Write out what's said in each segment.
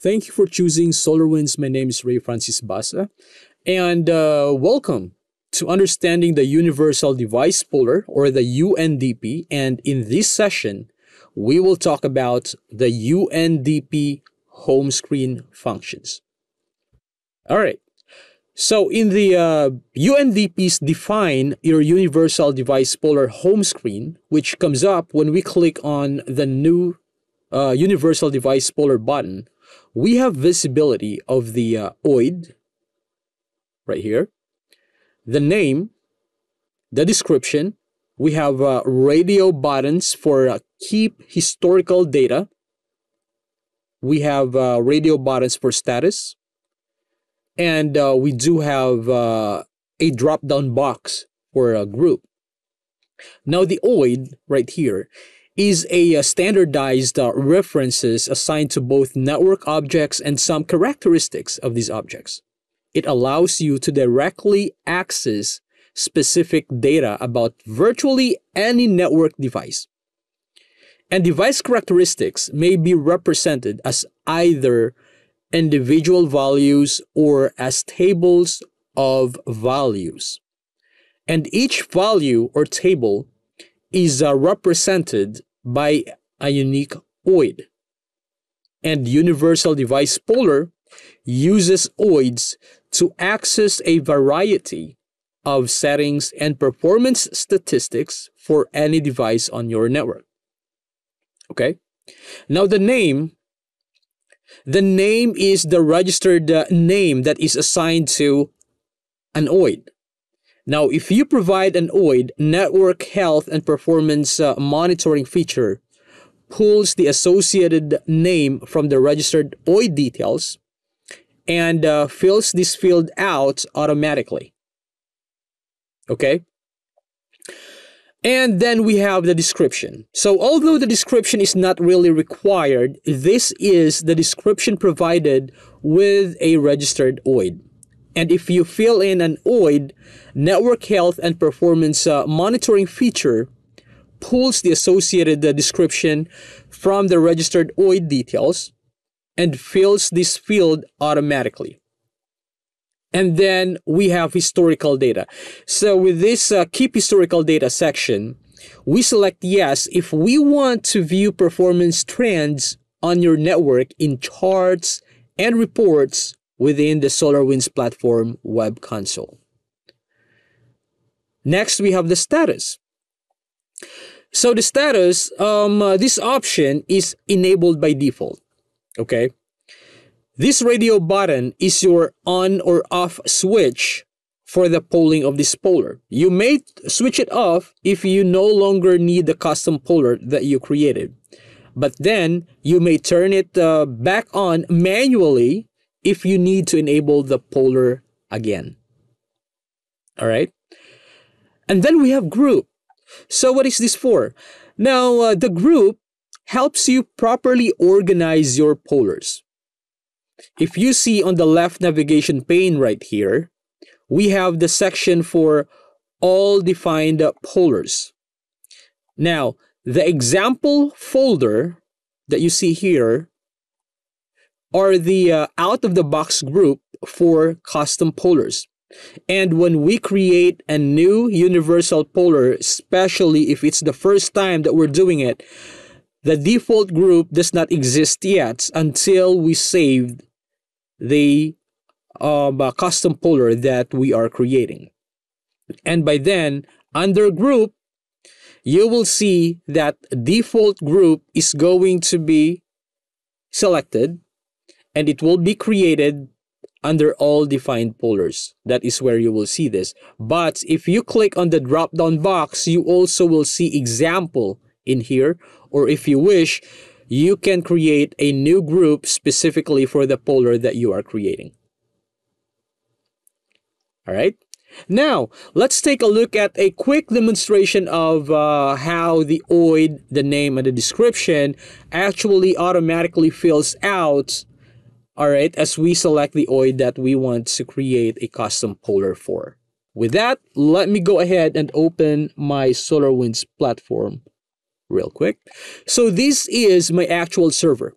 Thank you for choosing SolarWinds. My name is Ray Francis Bassa, and welcome to Understanding the Universal Device Puller, or the UNDP. And in this session, we will talk about the UNDP home screen functions. All right. So in the UNDPs define your Universal Device Puller home screen, which comes up when we click on the new Universal Device Puller button. We have visibility of the OID right here, the name, the description. We have radio buttons for keep historical data. We have radio buttons for status. And we do have a drop-down box for a group. Now the OID right here is a standardized references assigned to both network objects and some characteristics of these objects. It allows you to directly access specific data about virtually any network device. And device characteristics may be represented as either individual values or as tables of values. And each value or table is represented by a unique OID. And Universal Device Puller uses OIDs to access a variety of settings and performance statistics for any device on your network. Okay. Now the name. The name is the registered name that is assigned to an OID. Now, if you provide an OID, network health and performance monitoring feature pulls the associated name from the registered OID details and fills this field out automatically. Okay. And then we have the description. So although the description is not really required, this is the description provided with a registered OID. And if you fill in an OID, network health and performance monitoring feature pulls the associated description from the registered OID details and fills this field automatically. And then we have historical data. So with this keep historical data section, we select yes if we want to view performance trends on your network in charts and reports within the SolarWinds platform web console. Next, we have the status. So the status, this option is enabled by default. Okay. This radio button is your on or off switch for the polling of this puller. You may switch it off if you no longer need the custom puller that you created, but then you may turn it back on manually if you need to enable the puller again. All right. And then we have group. So what is this for? Now, the group helps you properly organize your pollers. If you see on the left navigation pane right here, we have the section for all defined pollers. Now, the example folder that you see here are the out-of-the-box group for custom pollers. And when we create a new universal poller, especially if it's the first time that we're doing it, the default group does not exist yet until we saved the custom poller that we are creating. And by then, under group, you will see that default group is going to be selected, and it will be created under all defined pollers. That is where you will see this. But if you click on the drop-down box, you also will see example in here. Or if you wish, you can create a new group specifically for the poller that you are creating. All right. Now, let's take a look at a quick demonstration of how the OID, the name, and the description actually automatically fills out. All right, as we select the OID that we want to create a custom poller for. With that, let me go ahead and open my SolarWinds platform real quick. So this is my actual server.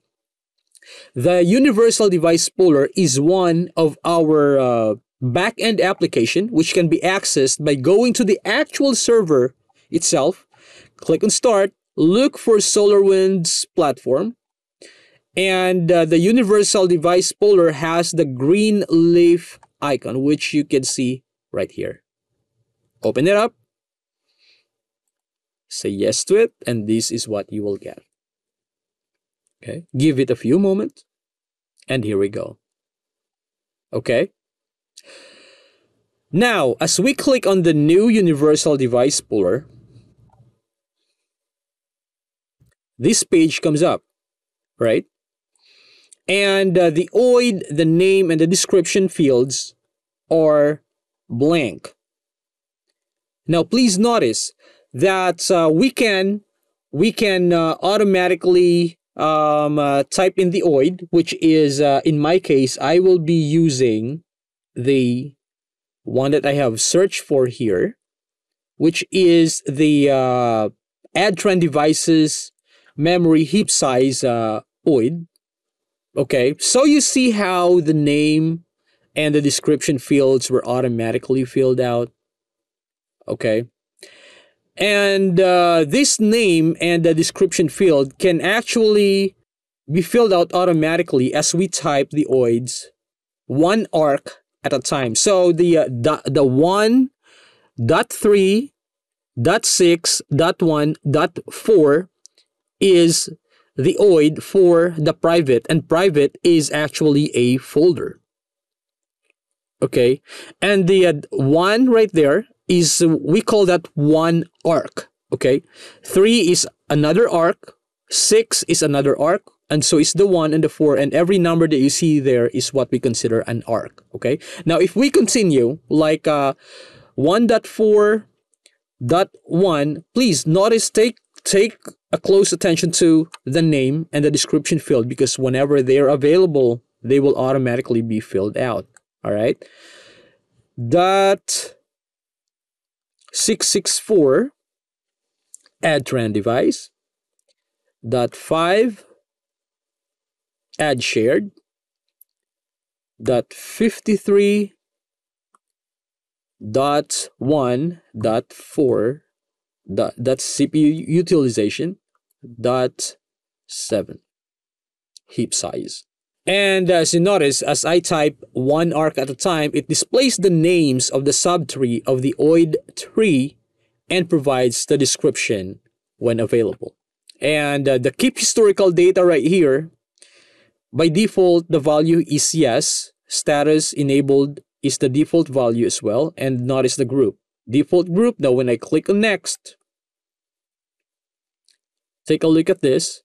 The Universal Device Puller is one of our back-end application, which can be accessed by going to the actual server itself, click on Start, look for SolarWinds platform, and the Universal Device Puller has the green leaf icon, which you can see right here. Open it up, say yes to it, and this is what you will get. Okay, give it a few moments, and here we go. Okay. Now, as we click on the new Universal Device Puller, this page comes up, right? And the OID, the name, and the description fields are blank. Now, please notice that we can automatically type in the OID, which is in my case, I will be using the one that I have searched for here, which is the Adtran devices memory heap size OID. Okay, so you see how the name and the description fields were automatically filled out. Okay. And this name and the description field can actually be filled out automatically as we type the OIDs one arc at a time. So the 1.3.6.1.4 is the OID for the private, and private is actually a folder. Okay, and the one right there is, we call that one arc. Okay, 3 is another arc, 6 is another arc, and so is the 1 and the 4, and every number that you see there is what we consider an arc. Okay, now if we continue, like 1.4.1, please notice, take a close attention to the name and the description field, because whenever they're available, they will automatically be filled out. All right, that 664 Adtran device, .5 add shared, .53.1.4 CPU utilization, .7 heap size. And as you notice, as I type one arc at a time, it displays the names of the subtree of the OID tree and provides the description when available. And the keep historical data right here, by default, the value is yes. Status enabled is the default value as well. And notice the group. Default group. Now, when I click on next, take a look at this.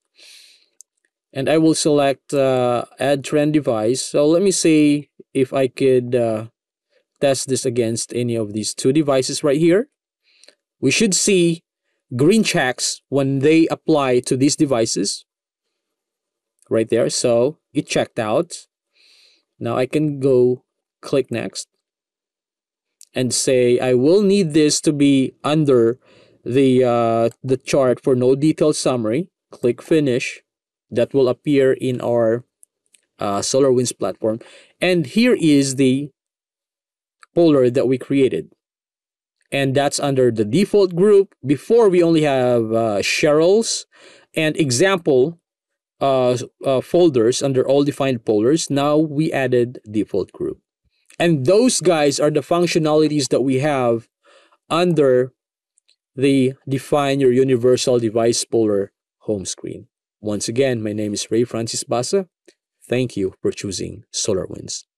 And I will select Adtran device. So let me see if I could test this against any of these two devices right here. We should see green checks when they apply to these devices right there. So it checked out. Now I can go click next and say I will need this to be under the chart for no detailed summary. Click finish. That will appear in our SolarWinds platform. And here is the puller that we created. And that's under the default group. Before, we only have Cheryl's and example folders under all defined pollers. Now we added default group. And those guys are the functionalities that we have under the Define Your Universal Device Puller home screen. Once again, my name is Ray Francis Bassa. Thank you for choosing SolarWinds.